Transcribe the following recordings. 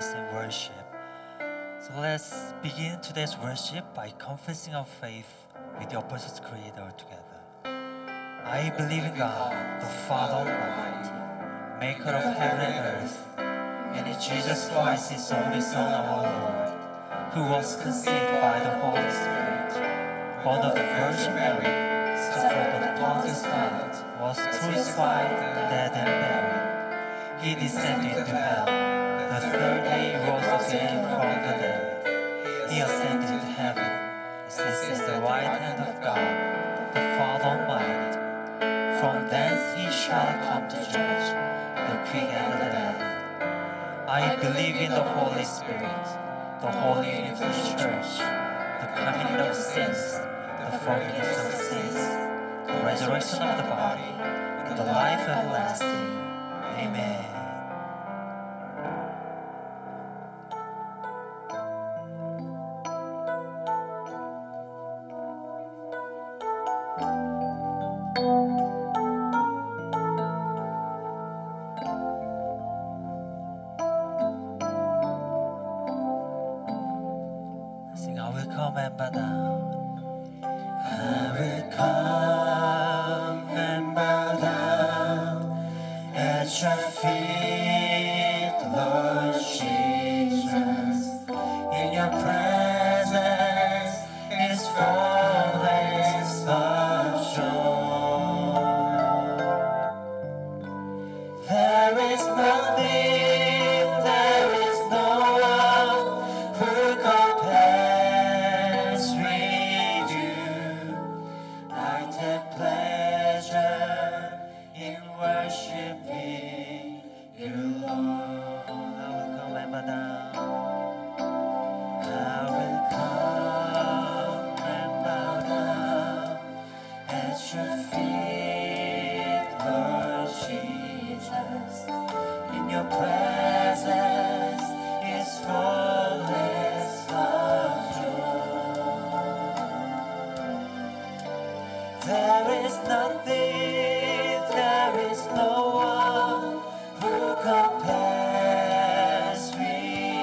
and worship. So let's begin today's worship by confessing our faith with the Apostles' Creed all together. I believe in God, the Father Almighty, maker of heaven and earth, and in Jesus Christ, His only Son, our Lord, who was conceived by the Holy Spirit, born of the Virgin Mary, suffered under Pontius Pilate, was crucified, dead and buried. He descended to hell. The third day he rose again from the dead. He ascended to heaven, sits at the right hand of God, the Father Almighty. From thence he shall come to judge the quick and the dead. I believe in the Holy Spirit, the Holy Universal Church, the communion of saints, the forgiveness of sins, the resurrection of the body, and the life everlasting. Amen. There is no one who compares with you.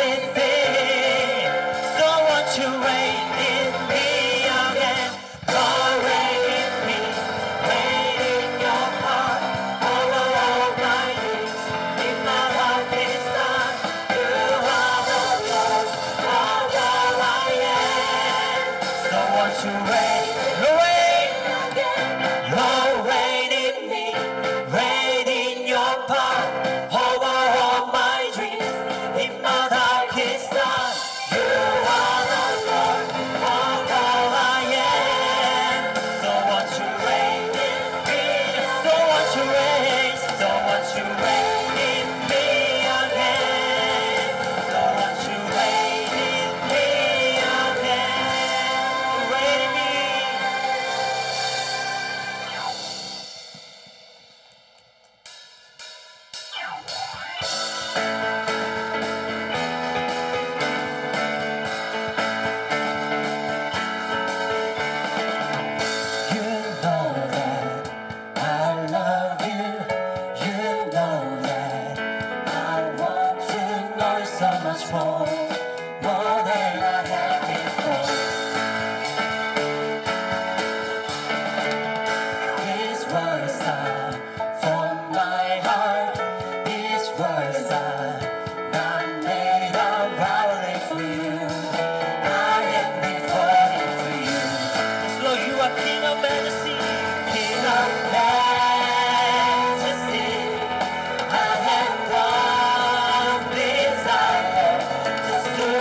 everything. So won't you reign in me again? Lord, reign in me, reign in your heart. Oh, my days, if my life is done, you are the Lord of all I am. So won't you reign, reign again? Lord, reign in me, reign in your heart. I have one desire, just to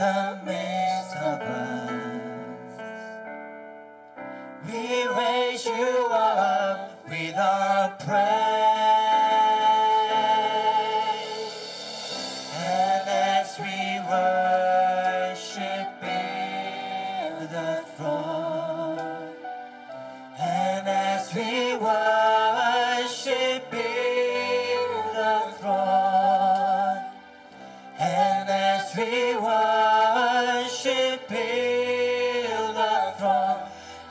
the midst of us. We raise you up with our praise. And as we worship in the throne, and as we worship in the throne, we worship in the throne.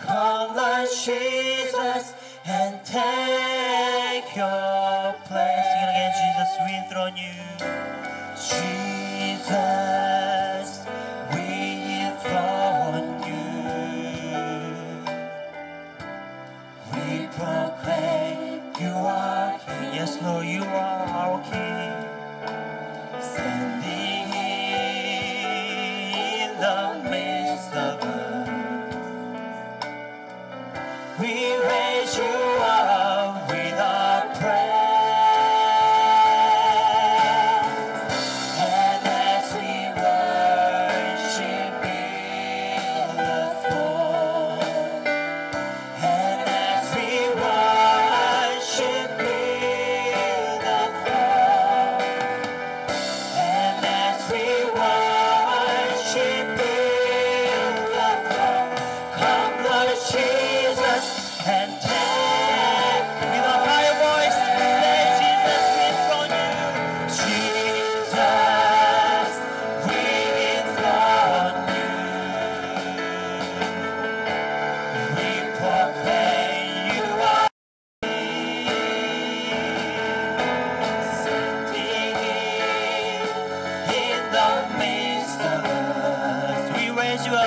Come, Lord Jesus, and take your place. Sing it again, Jesus, we enthrone you. Jesus, we enthrone you. We proclaim you are King. Yes, Lord, you are our King. Send thee the midst of us. We raise you up with our praise. And as we worship in the throne, and as we worship in the throne, and as we worship, Jesus, and take with a higher voice, say, Jesus, we enthrone you. Jesus, we enthrone you. We proclaim you are King, sitting in the midst of us. We raise you up.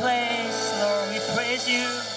Place, Lord, we praise you.